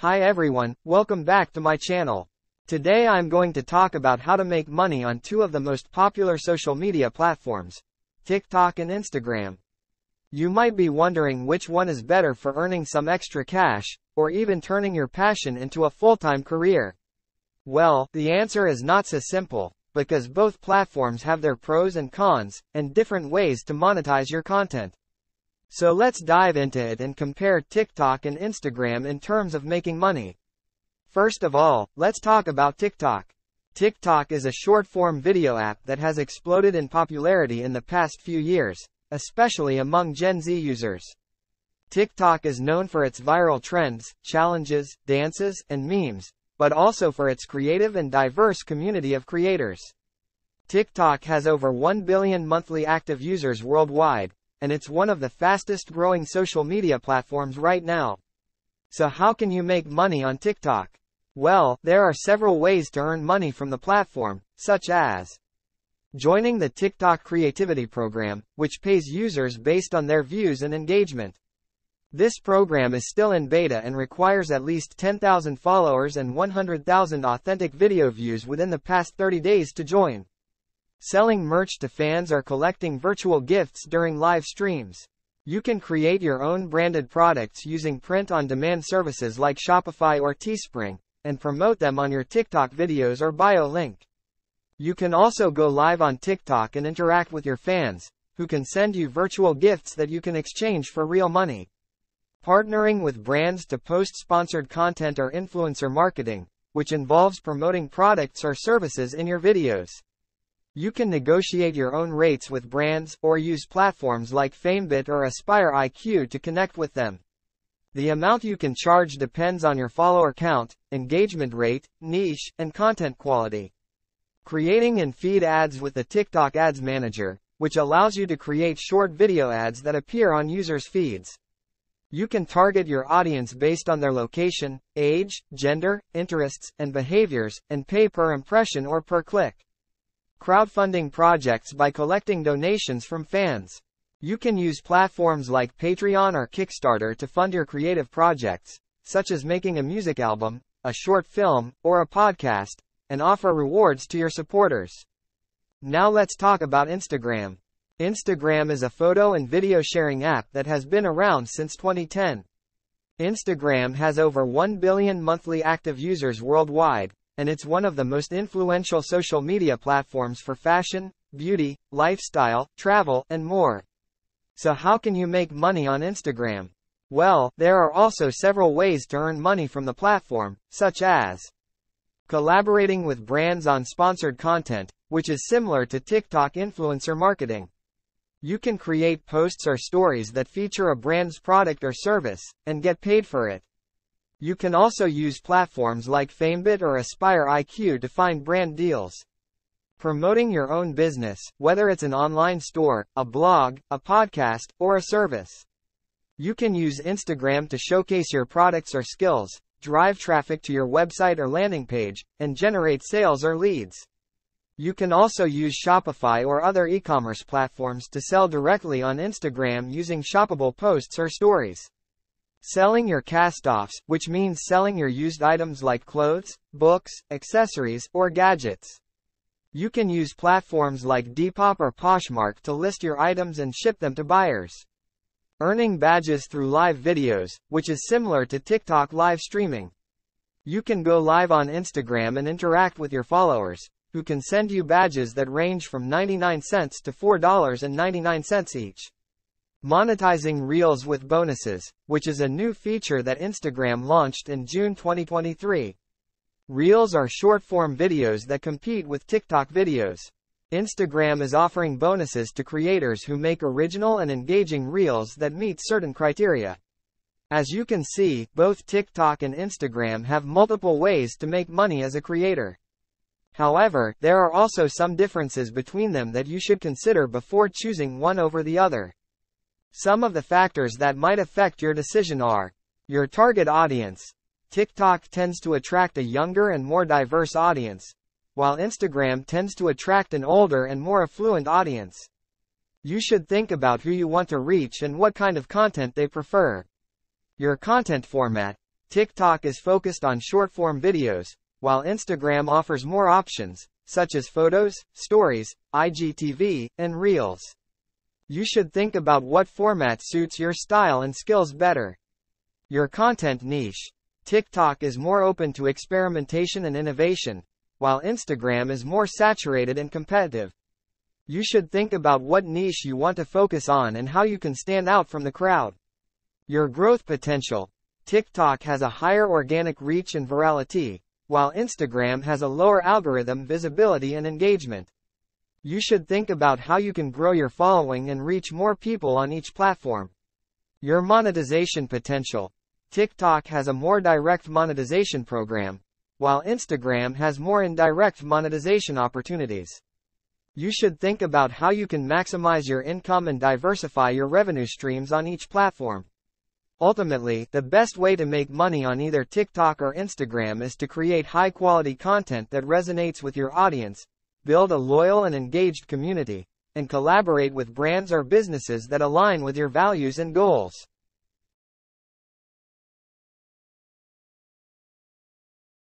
Hi everyone, welcome back to my channel. Today I'm going to talk about how to make money on two of the most popular social media platforms, TikTok and Instagram. You might be wondering which one is better for earning some extra cash, or even turning your passion into a full-time career. Well, the answer is not so simple, because both platforms have their pros and cons, and different ways to monetize your content. So let's dive into it and compare TikTok and Instagram in terms of making money. First of all, let's talk about TikTok. TikTok is a short-form video app that has exploded in popularity in the past few years, especially among Gen Z users. TikTok is known for its viral trends, challenges, dances, and memes, but also for its creative and diverse community of creators. TikTok has over 1 billion monthly active users worldwide, and it's one of the fastest growing social media platforms right now. So how can you make money on TikTok? Well, there are several ways to earn money from the platform, such as joining the TikTok Creativity Program, which pays users based on their views and engagement. This program is still in beta and requires at least 10,000 followers and 100,000 authentic video views within the past 30 days to join. Selling merch to fans or collecting virtual gifts during live streams. You can create your own branded products using print-on-demand services like Shopify or Teespring, and promote them on your TikTok videos or bio link. You can also go live on TikTok and interact with your fans, who can send you virtual gifts that you can exchange for real money. Partnering with brands to post sponsored content or influencer marketing, which involves promoting products or services in your videos. You can negotiate your own rates with brands, or use platforms like FameBit or Aspire IQ to connect with them. The amount you can charge depends on your follower count, engagement rate, niche, and content quality. Creating and feed ads with the TikTok Ads Manager, which allows you to create short video ads that appear on users' feeds. You can target your audience based on their location, age, gender, interests, and behaviors, and pay per impression or per click. Crowdfunding projects by collecting donations from fans. You can use platforms like Patreon or Kickstarter to fund your creative projects, such as making a music album, a short film, or a podcast, and offer rewards to your supporters. Now let's talk about Instagram. Instagram is a photo and video sharing app that has been around since 2010. Instagram has over 1 billion monthly active users worldwide, and it's one of the most influential social media platforms for fashion, beauty, lifestyle, travel, and more. So how can you make money on Instagram? Well, there are also several ways to earn money from the platform, such as collaborating with brands on sponsored content, which is similar to TikTok influencer marketing. You can create posts or stories that feature a brand's product or service, and get paid for it. You can also use platforms like FameBit or Aspire IQ to find brand deals. Promoting your own business, whether it's an online store, a blog, a podcast, or a service. You can use Instagram to showcase your products or skills, drive traffic to your website or landing page, and generate sales or leads. You can also use Shopify or other e-commerce platforms to sell directly on Instagram using shoppable posts or stories. Selling your cast-offs, which means selling your used items like clothes, books, accessories, or gadgets. You can use platforms like Depop or Poshmark to list your items and ship them to buyers. Earning badges through live videos, which is similar to TikTok live streaming. You can go live on Instagram and interact with your followers, who can send you badges that range from 99 cents to $4.99 each. Monetizing Reels with bonuses, which is a new feature that Instagram launched in June 2023. Reels are short-form videos that compete with TikTok videos. Instagram is offering bonuses to creators who make original and engaging Reels that meet certain criteria. As you can see, both TikTok and Instagram have multiple ways to make money as a creator. However, there are also some differences between them that you should consider before choosing one over the other. Some of the factors that might affect your decision are your target audience. TikTok tends to attract a younger and more diverse audience, while Instagram tends to attract an older and more affluent audience. You should think about who you want to reach and what kind of content they prefer. Your content format. TikTok is focused on short-form videos, while Instagram offers more options, such as photos, stories, IGTV, and Reels. You should think about what format suits your style and skills better. Your content niche. TikTok is more open to experimentation and innovation, while Instagram is more saturated and competitive. You should think about what niche you want to focus on and how you can stand out from the crowd. Your growth potential. TikTok has a higher organic reach and virality, while Instagram has a lower algorithm visibility and engagement. You should think about how you can grow your following and reach more people on each platform. Your monetization potential. TikTok has a more direct monetization program, while Instagram has more indirect monetization opportunities. You should think about how you can maximize your income and diversify your revenue streams on each platform. Ultimately, the best way to make money on either TikTok or Instagram is to create high-quality content that resonates with your audience, build a loyal and engaged community, and collaborate with brands or businesses that align with your values and goals.